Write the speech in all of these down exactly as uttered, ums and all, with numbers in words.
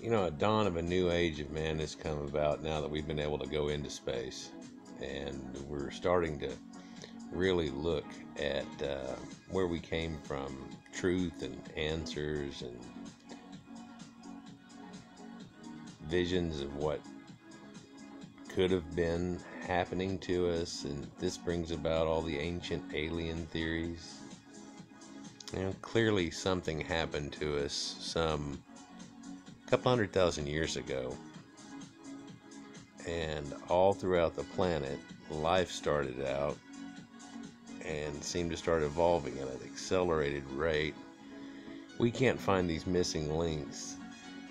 you know, a dawn of a new age of man has come about now that we've been able to go into space. And we're starting to really look at uh, where we came from, truth and answers and visions of what could have been happening to us. And this brings about all the ancient alien theories. You know, clearly something happened to us some couple hundred thousand years ago, and all throughout the planet life started out and seemed to start evolving at an accelerated rate. We can't find these missing links,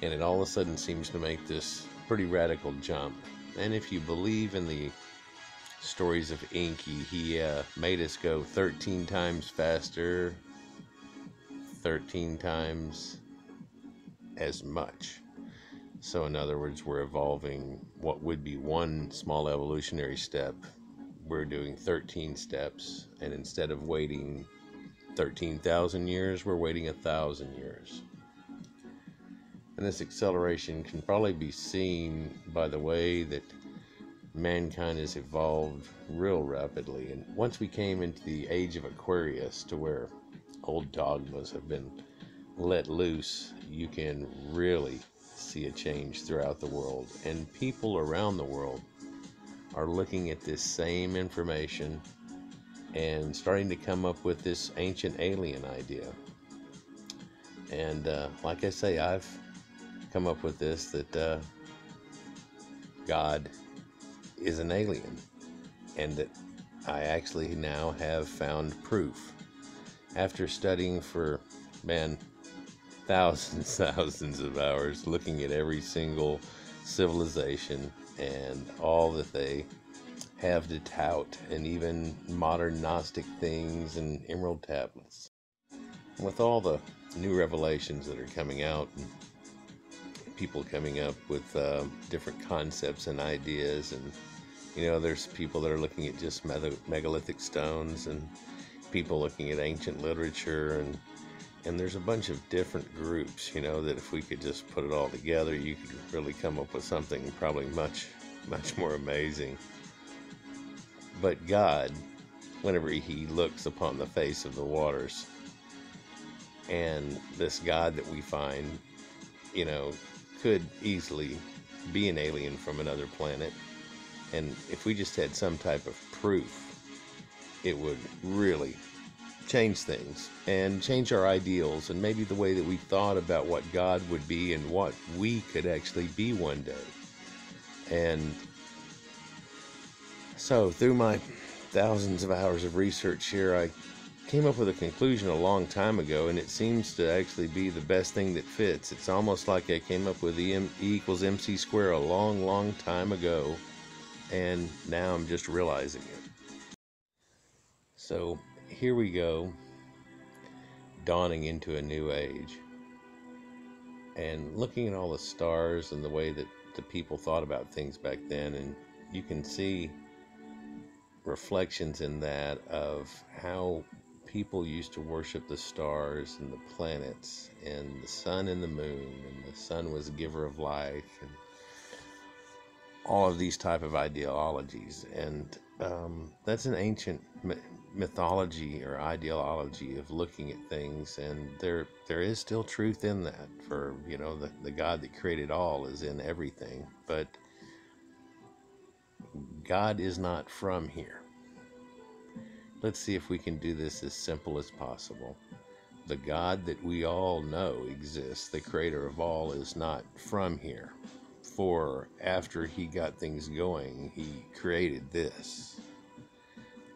and it all of a sudden seems to make this pretty radical jump. And if you believe in the stories of Enki, he uh, made us go thirteen times faster, thirteen times as much. So in other words, we're evolving what would be one small evolutionary step. We're doing thirteen steps, and instead of waiting thirteen thousand years, we're waiting one thousand years. And this acceleration can probably be seen by the way that mankind has evolved real rapidly. And once we came into the age of Aquarius, to where old dogmas have been let loose, you can really see a change throughout the world. And people around the world are looking at this same information and starting to come up with this ancient alien idea. And uh, like I say, I've come up with this, that uh, God is an alien, and that I actually now have found proof. After studying for, man, thousands, thousands of hours, looking at every single civilization and all that they have to tout, and even modern Gnostic things and emerald tablets. With all the new revelations that are coming out, and people coming up with uh, different concepts and ideas, and you know, there's people that are looking at just megalithic stones, and people looking at ancient literature, and and there's a bunch of different groups, you know, that if we could just put it all together, you could really come up with something probably much, much more amazing. But God, whenever he looks upon the face of the waters, and this God that we find, you know, could easily be an alien from another planet. And if we just had some type of proof, it would really change things and change our ideals, and maybe the way that we thought about what God would be and what we could actually be one day. And so through my thousands of hours of research here, I came up with a conclusion a long time ago, and it seems to actually be the best thing that fits. It's almost like I came up with E equals M C squared a long, long time ago, and now I'm just realizing it. So here we go, dawning into a new age, and looking at all the stars and the way that the people thought about things back then, and you can see reflections in that of how people used to worship the stars and the planets and the sun and the moon, and the sun was a giver of life, and all of these type of ideologies. And um, that's an ancient mythology or ideology of looking at things, and there there is still truth in that, for you know, the, the God that created all is in everything. But God is not from here. Let's see if we can do this as simple as possible. The God that we all know exists, the creator of all, is not from here, for after he got things going, he created this.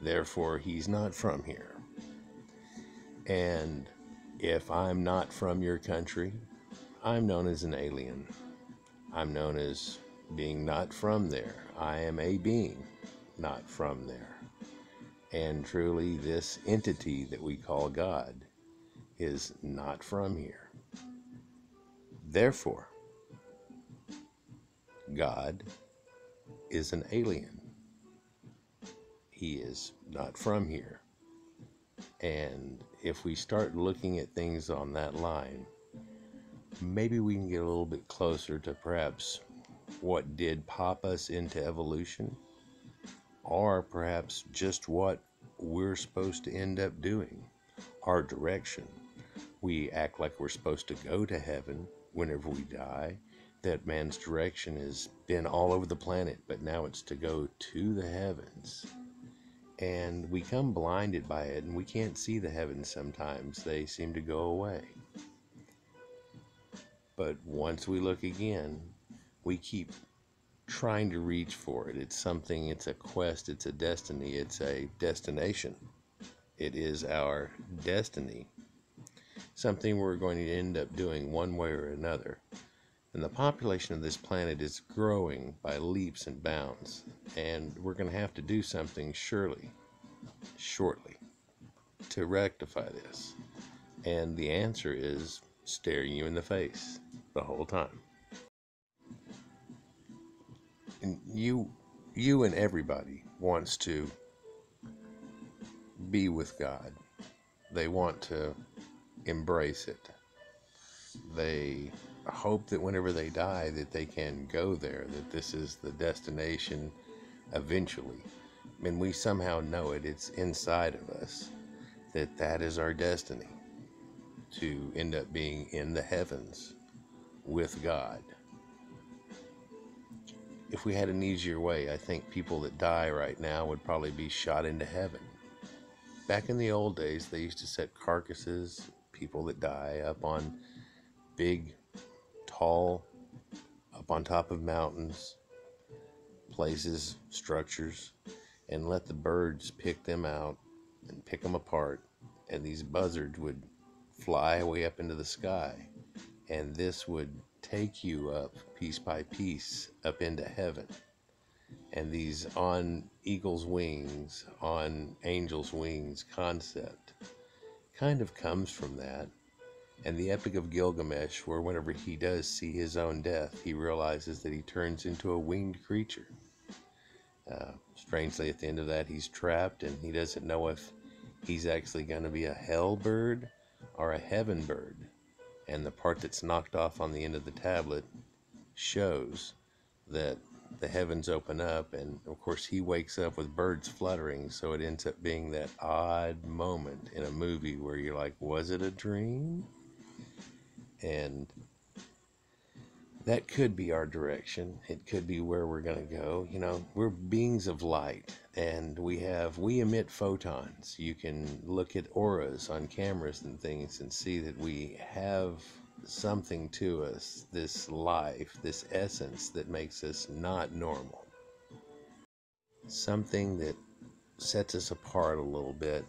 Therefore, he's not from here. And if I'm not from your country, I'm known as an alien. I'm known as being not from there. I am a being not from there. And truly, this entity that we call God is not from here. Therefore, God is an alien. He is not from here. And if we start looking at things on that line, maybe we can get a little bit closer to perhaps what did pop us into evolution, or perhaps just what we're supposed to end up doing, our direction. We act like we're supposed to go to heaven whenever we die. That man's direction has been all over the planet, but now it's to go to the heavens. And we come blinded by it, and we can't see the heavens sometimes. They seem to go away. But once we look again, we keep trying to reach for it. It's something, it's a quest, it's a destiny, it's a destination. It is our destiny. Something we're going to end up doing one way or another. And the population of this planet is growing by leaps and bounds, and we're going to have to do something surely, shortly, to rectify this. And the answer is staring you in the face the whole time. And you, you and everybody wants to be with God. They want to embrace it. They hope that whenever they die that they can go there, that this is the destination eventually. I mean, we somehow know it. It's inside of us that that is our destiny, to end up being in the heavens with God. If we had an easier way, I think people that die right now would probably be shot into heaven. Back in the old days, they used to set carcasses, people that die, up on big All up on top of mountains, places, structures, and let the birds pick them out and pick them apart, and these buzzards would fly way up into the sky, and this would take you up piece by piece up into heaven. And these on eagle's wings, on angel's wings concept kind of comes from that. And the Epic of Gilgamesh, where whenever he does see his own death, he realizes that he turns into a winged creature. Uh, strangely, at the end of that, he's trapped, and he doesn't know if he's actually going to be a hell bird or a heaven bird. And the part that's knocked off on the end of the tablet shows that the heavens open up, and of course he wakes up with birds fluttering, so it ends up being that odd moment in a movie where you're like, was it a dream? And that could be our direction. It could be where we're going to go. You know, we're beings of light, and we have, we emit photons. You can look at auras on cameras and things and see that we have something to us, this life, this essence that makes us not normal. Something that sets us apart a little bit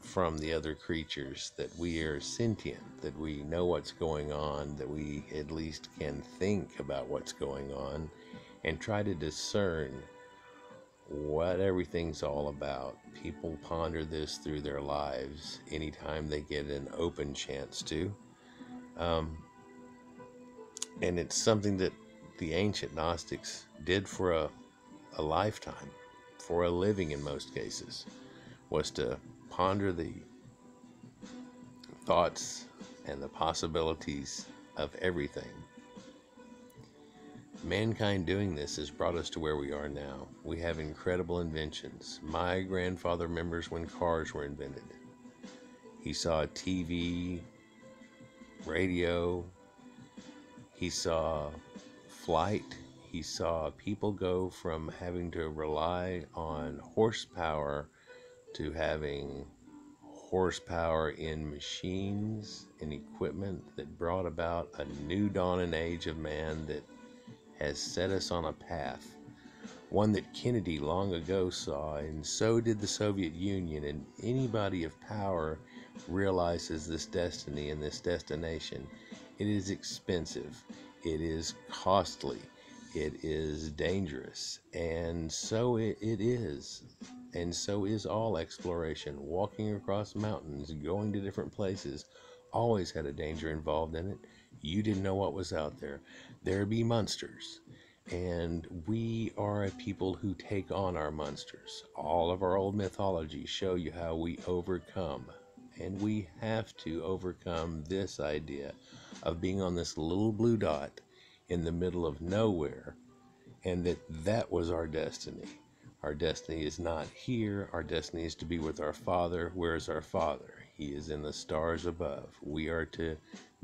from the other creatures, that we are sentient, that we know what's going on, that we at least can think about what's going on and try to discern what everything's all about. People ponder this through their lives anytime they get an open chance to. Um, and it's something that the ancient Gnostics did for a, a lifetime, for a living in most cases, was to ponder the thoughts and the possibilities of everything. Mankind doing this has brought us to where we are now. We have incredible inventions. My grandfather remembers when cars were invented. He saw T V, radio, he saw flight, he saw people go from having to rely on horsepower to having horsepower in machines and equipment that brought about a new dawn and age of man that has set us on a path, one that Kennedy long ago saw, and so did the Soviet Union, and anybody of power realizes this destiny and this destination. It is expensive, it is costly, it is dangerous, and so it, it is, and so is all exploration. Walking across mountains, going to different places, always had a danger involved in it. You didn't know what was out there. There'd be monsters, and we are a people who take on our monsters. All of our old mythologies show you how we overcome And we have to overcome this idea of being on this little blue dot in the middle of nowhere, and that that was our destiny. Our destiny is not here. Our destiny is to be with our Father. Where is our Father? He is in the stars above. We are to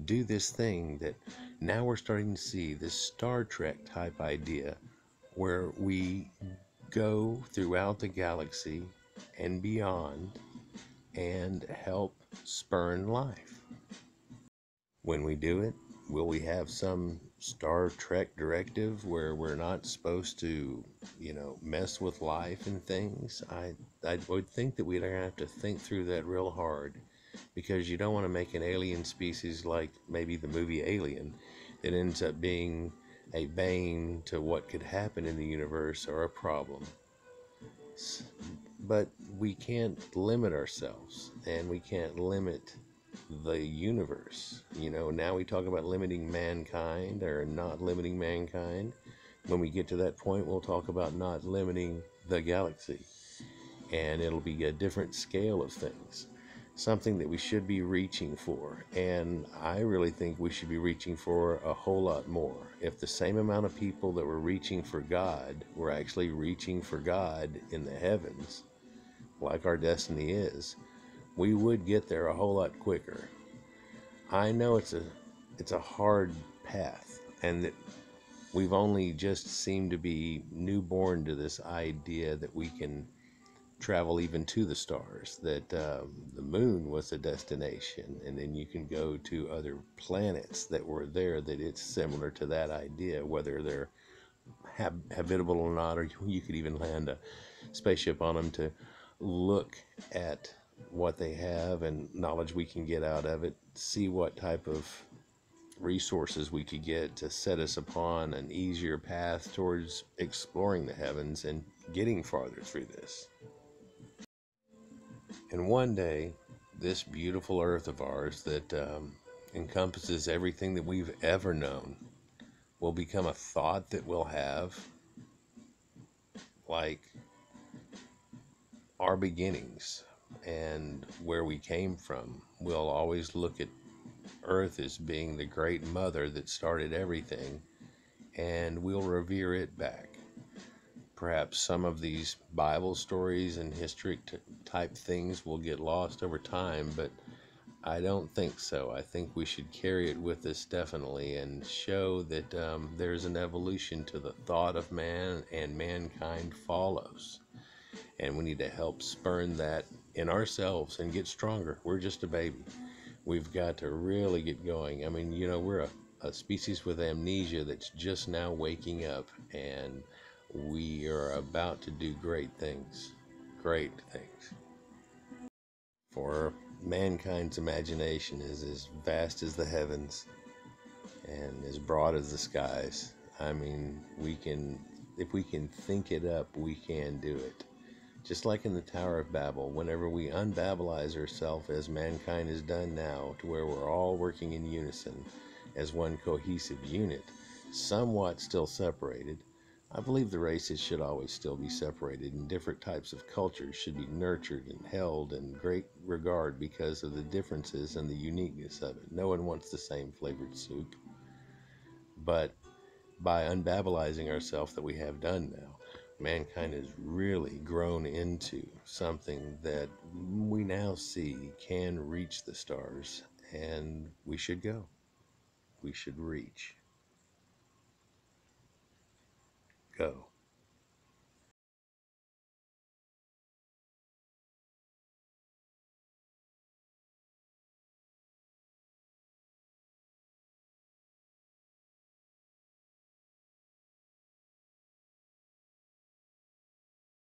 do this thing that now we're starting to see, this Star Trek type idea, where we go throughout the galaxy and beyond and help spurn life. When we do it, will we have some Star Trek directive where we're not supposed to, you know, mess with life and things? I, I would think that we'd have to think through that real hard, because you don't want to make an alien species like maybe the movie Alien that ends up being a bane to what could happen in the universe or a problem. But we can't limit ourselves, and we can't limit the universe. You know, now we talk about limiting mankind or not limiting mankind. When we get to that point, we'll talk about not limiting the galaxy, and it'll be a different scale of things, something that we should be reaching for. And I really think we should be reaching for a whole lot more. If the same amount of people that were reaching for God were actually reaching for God in the heavens, like our destiny is, we would get there a whole lot quicker. I know it's a it's a hard path, and that we've only just seemed to be newborn to this idea that we can travel even to the stars, that um, the moon was a destination, and then you can go to other planets that were there, that it's similar to that idea, whether they're hab- habitable or not, or you could even land a spaceship on them to look at what they have and knowledge we can get out of it, see what type of resources we could get to set us upon an easier path towards exploring the heavens and getting farther through this. And one day, this beautiful earth of ours that um, encompasses everything that we've ever known will become a thought that we'll have, like our beginnings and where we came from. We'll always look at Earth as being the great mother that started everything, and we'll revere it back. Perhaps some of these Bible stories and history t- type things will get lost over time, but I don't think so. I think we should carry it with us, definitely, and show that um, there's an evolution to the thought of man, and mankind follows. And we need to help spurn that in ourselves and get stronger. We're just a baby. We've got to really get going. I mean, you know, we're a, a species with amnesia that's just now waking up, and we are about to do great things. Great things. For mankind's imagination is as vast as the heavens and as broad as the skies. I mean, we can, if we can think it up, we can do it. Just like in the Tower of Babel, whenever we unbabelize ourselves, as mankind has done now, to where we're all working in unison as one cohesive unit, somewhat still separated. I believe the races should always still be separated, and different types of cultures should be nurtured and held in great regard because of the differences and the uniqueness of it. No one wants the same flavored soup. But by unbabelizing ourselves that we have done now, mankind has really grown into something that we now see can reach the stars, and we should go. We should reach.